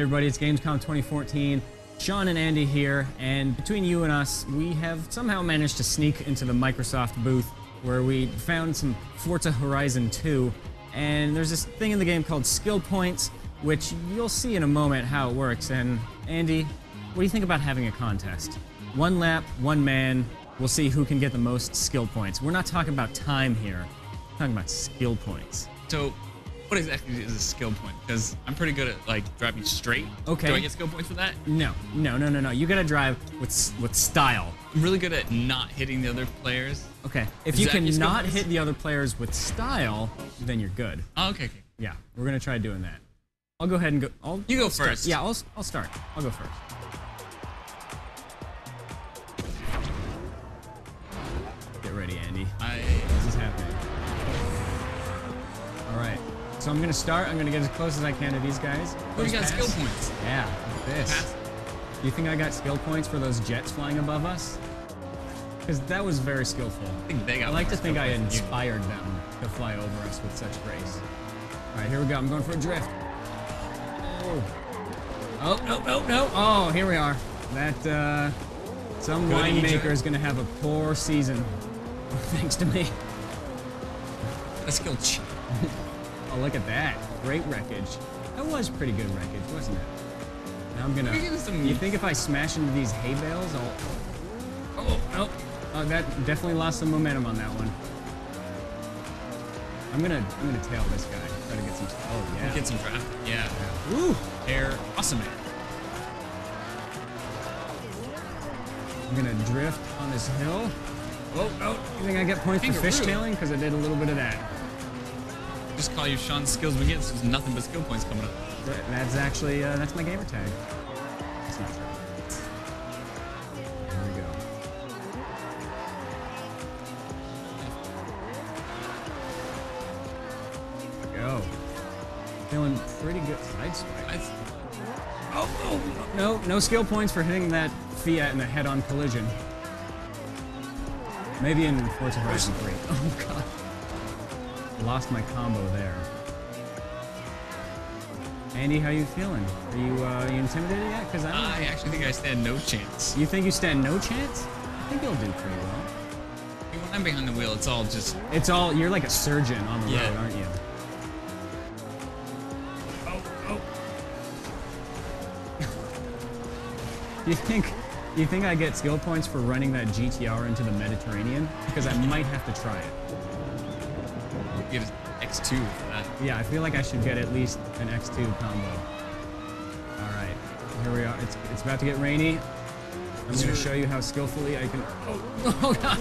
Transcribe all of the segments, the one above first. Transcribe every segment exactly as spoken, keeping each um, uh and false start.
everybody, it's Gamescom twenty fourteen. Sean and Andy here, and between you and us, we have somehow managed to sneak into the Microsoft booth where we found some Forza Horizon two, and there's this thing in the game called skill points, which you'll see in a moment how it works. And Andy, what do you think about having a contest? One lap, one man, we'll see who can get the most skill points. We're not talking about time here, we're talking about skill points. So, what exactly is a skill point? Because I'm pretty good at like driving straight. Okay. Do I get skill points for that? No, no, no, no, no. You gotta drive with with style. I'm really good at not hitting the other players. Okay. If is you can not points? hit the other players with style, then you're good. Oh, okay, okay. Yeah, we're gonna try doing that. I'll go ahead and go. I'll, you go I'll first. Start. Yeah, I'll I'll start. I'll go first. Get ready, Andy. I. This is happening. All right. So I'm gonna start. I'm gonna get as close as I can to these guys. Oh, you got pass. skill points. Yeah. This. Pass. Do you think I got skill points for those jets flying above us? Because that was very skillful. I think they got. I like to think I inspired them to fly over us with such grace. All right, here we go. I'm going for a drift. Oh. Oh no no no! Oh, here we are. That uh, some winemaker is gonna have a poor season, thanks to me. A skill cheat. Oh, look at that. Great wreckage. That was pretty good wreckage, wasn't it? Now I'm gonna... You think if I smash into these hay bales, I'll... Oh, oh. Oh, that definitely lost some momentum on that one. I'm gonna I'm gonna tail this guy. Try to get some... Oh, yeah. Get some draft. Yeah. yeah. Woo! Air. Awesome, man. I'm gonna drift on this hill. Oh, oh. You think I get points Finger for fishtailing? Because I did a little bit of that. Just call you Sean's Skills Begins. There's nothing but skill points coming up. That's actually, uh, that's my gamer tag. That's not true. There we go. There we go. Feeling pretty good. Side swipe. Oh, oh, no, no skill points for hitting that Fiat in a head-on collision. Maybe in Forza Horizon three. Oh, God. Lost my combo there. Andy, how you feeling? Are you, uh, are you intimidated yet? Because I, I actually think I stand no chance. You think you stand no chance? I think you'll do pretty well. When I'm behind the wheel, it's all just... It's all... You're like a surgeon on the yeah. road, aren't you? Oh, oh. You think... You think I get skill points for running that G T R into the Mediterranean? Because I might have to try it. Get an X two for that. Yeah, I feel like I should get at least an X two combo. All right, here we are. It's it's about to get rainy. I'm going to show you how skillfully I can. Oh, oh God!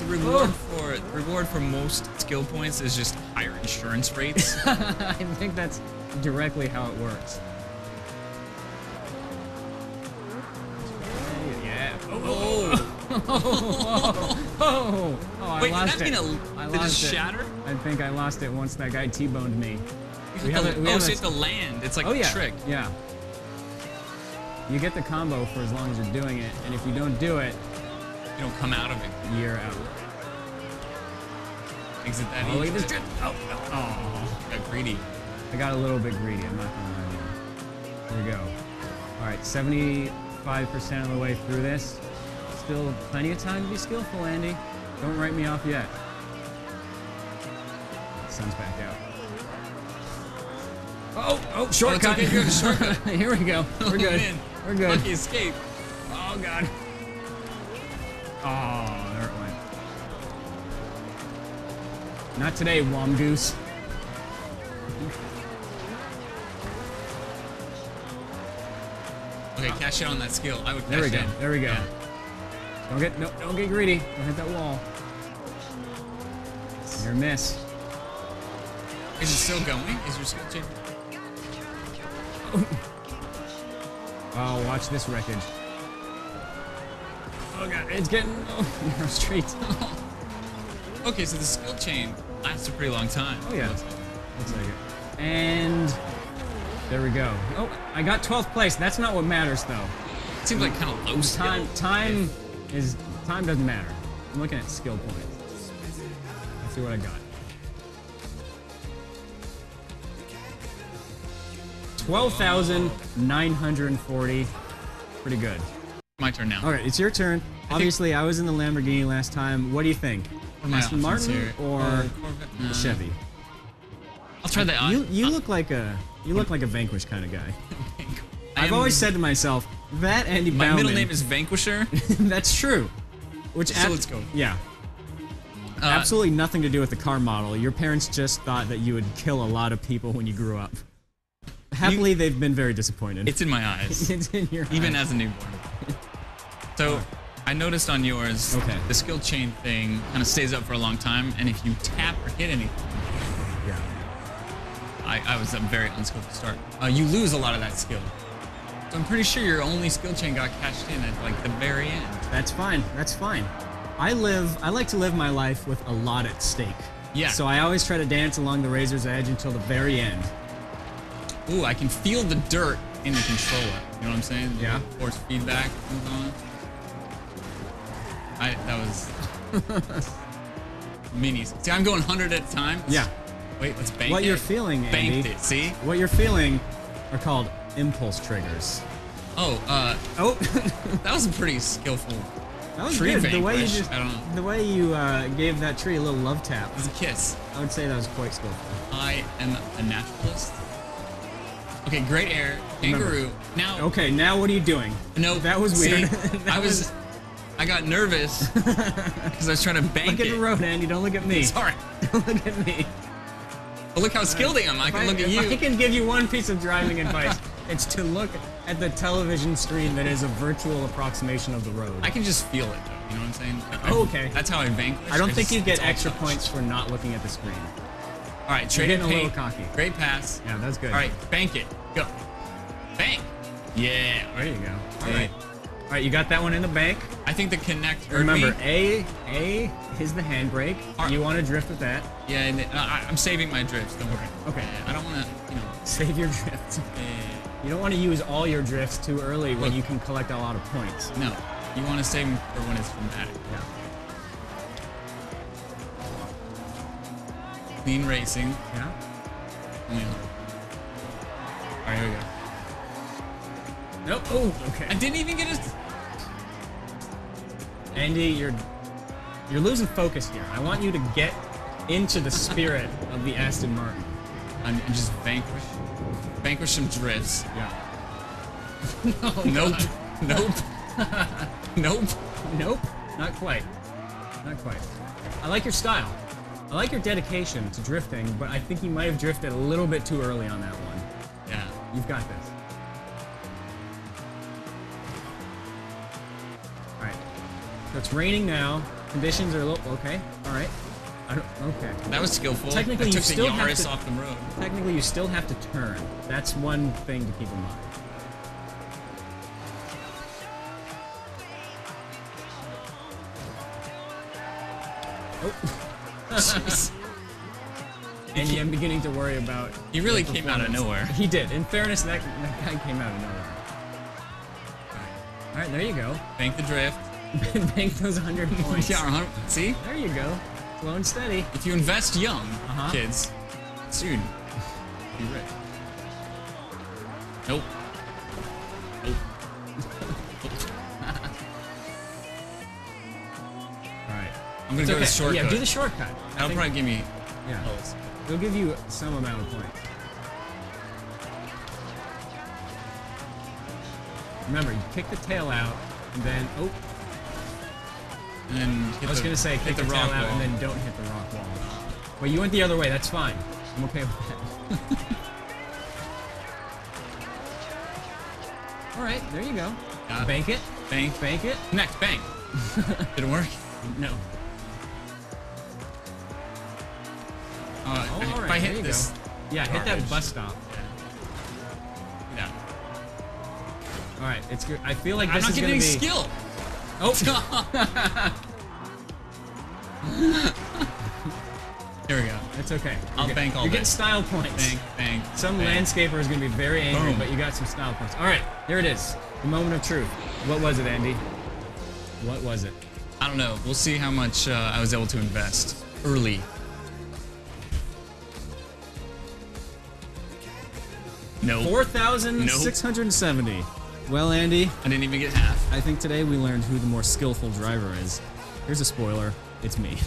The reward for the reward for most skill points is just higher insurance rates. I think that's directly how it works. Yeah. Oh. oh. oh, oh, oh, oh, I Wait, lost did that it. Mean a, did I lost it shatter? I think I lost it once that guy T-boned me. We have a, we oh, have so a, you have to land. It's like oh, a yeah, trick. Yeah. You get the combo for as long as you're doing it, and if you don't do it... You don't come out of it. You're out. Exit that oh, look at this trip. Oh, oh. oh. I got greedy. I got a little bit greedy. I'm not going to lie to you. Here we go. All right, seventy-five percent of the way through this. Still plenty of time to be skillful, Andy. Don't write me off yet. Sun's back out. Oh, oh, shortcut. Oh, okay. Good. Shortcut. Here we go. We're good. Oh, We're good. Lucky escape. Oh, God. Oh, there it went. Not today, Womgoose. Okay, cash in on that skill. I would cash There we go. In. There we go. Yeah. Don't get, no, don't get greedy. Don't hit that wall. Near miss. Is it still going? Is your skill changing? Oh. Oh, watch this wreckage. Oh God, it's getting oh, narrow street. Okay, so the skill chain lasts a pretty long time. Oh yeah, looks like it. Looks like it. And there we go. Oh, I got twelfth place. That's not what matters though. It seems like kind of low skill. Time, time. Yeah. Is time doesn't matter. I'm looking at skill points. Let's see what I got. twelve thousand nine hundred forty. Pretty good. My turn now. All right, it's your turn. I Obviously, I was in the Lamborghini last time. What do you think? Aston Martin here. or uh, the no. Chevy? I'll try that. You you uh, look like a you look like a Vanquish kind of guy. I've always said to myself that Andy Bauman. My middle name is Vanquisher. That's true. Which so let's go. Yeah. Uh, Absolutely nothing to do with the car model. Your parents just thought that you would kill a lot of people when you grew up. Happily, you, they've been very disappointed. It's in my eyes. It's in your eyes. Even as a newborn. So, right. I noticed on yours, okay. the skill chain thing kind of stays up for a long time, and if you tap or hit anything, yeah. I, I was a very unskilled to start. Uh, you lose a lot of that skill. So I'm pretty sure your only skill chain got cashed in at like the very end. That's fine. That's fine. I live, I like to live my life with a lot at stake. Yeah. So I always try to dance along the razor's edge until the very end. Ooh, I can feel the dirt in the controller. You know what I'm saying? The yeah. force feedback comes on. I, that was minis. See, I'm going one hundred at a time. Yeah. Wait, let's bank what it. What you're feeling, Andy. Banked it, see? What you're feeling are called impulse triggers. Oh, uh. Oh. That was a pretty skillful. That was tree good. The way you just, the way you uh, gave that tree a little love tap. It was a kiss. I would say that was quite skillful. I am a naturalist. Okay, great air, kangaroo. Remember. Now. Okay, now what are you doing? No, that was weird. See, that I was, was. I got nervous because I was trying to bank it. Look at the road, Andy. Don't look at me. Sorry. Don't look at me. But look how skilled I am. I can I, look at you. I can give you one piece of driving advice. It's to look at the television screen that is a virtual approximation of the road. I can just feel it, though. You know what I'm saying? Oh, okay. That's how I vanquish. I don't think you get extra points for not looking at the screen. All right, trade in a little cocky. Great pass. Yeah, that's good. All right, bank it. Go. Bank. Yeah. There you go. All right. All right, you got that one in the bank. I think the connect hurt me. Remember, A A is the handbrake. Right. You want to drift with that. Yeah, and then, uh, I'm saving my drifts. Don't worry. Okay. Uh, I don't want to, you know. Save your drifts. Uh, you don't want to use all your drifts too early when look, you can collect a lot of points. No. You want to save them for when it's dramatic. Yeah. Clean racing. Yeah. Only one. All right, here we go. Nope. Oh, okay. I didn't even get a... Andy, you're you're losing focus here. I want you to get into the spirit of the Aston Martin. I'm, I'm just vanquish, vanquish some drifts. Yeah. No, nope. Nope. Nope. Nope. Not quite. Not quite. I like your style. I like your dedication to drifting, but I think you might have drifted a little bit too early on that one. Yeah. You've got this. So it's raining now. Conditions are a little okay. All right. I don't, okay. That was skillful. Technically, that took you still the have to, off the road. Technically, you still have to turn. That's one thing to keep in mind. Oh. And yeah, I'm beginning to worry about. He really came out of nowhere. He did. In fairness, that, that guy came out of nowhere. All right. All right. There you go. Bank the drift. Bank those one hundred points. Yeah, one hundred. See? There you go. Slow and steady. If you invest young, uh-huh. kids, soon, be rich. Nope. Nope. All right. I'm going to go okay. to the shortcut. Yeah, do the shortcut. That'll probably give me... Yeah. Points. It'll give you some amount of points. Remember, you kick the tail out, and then... Oh. And I was going to say, kick the, the rock out and then don't hit the rock wall. Well, you went the other way. That's fine. I'm okay with that. All right. There you go. Got bank it. it. Bank. Bank it. Next, bank. Did it work? No. Uh, oh, all if right. I hit there you this. Go. Yeah, garbage. Hit that bus stop. Yeah. yeah. All right. It's good. I feel like this I'm is going to be... I'm not getting skill. Oh! Here we go. That's okay. I'll you're bank all You're day. Getting style points. Bank, bank, some bank. Landscaper is going to be very angry, Boom. But you got some style points. All right, here it is. The moment of truth. What was it, Andy? What was it? I don't know. We'll see how much uh, I was able to invest early. No. Nope. four thousand six hundred seventy. Nope. Well, Andy. I didn't even get half. I think today we learned who the more skillful driver is. Here's a spoiler. It's me.